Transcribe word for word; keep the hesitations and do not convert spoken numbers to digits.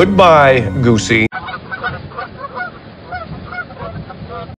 Goodbye, Goosey.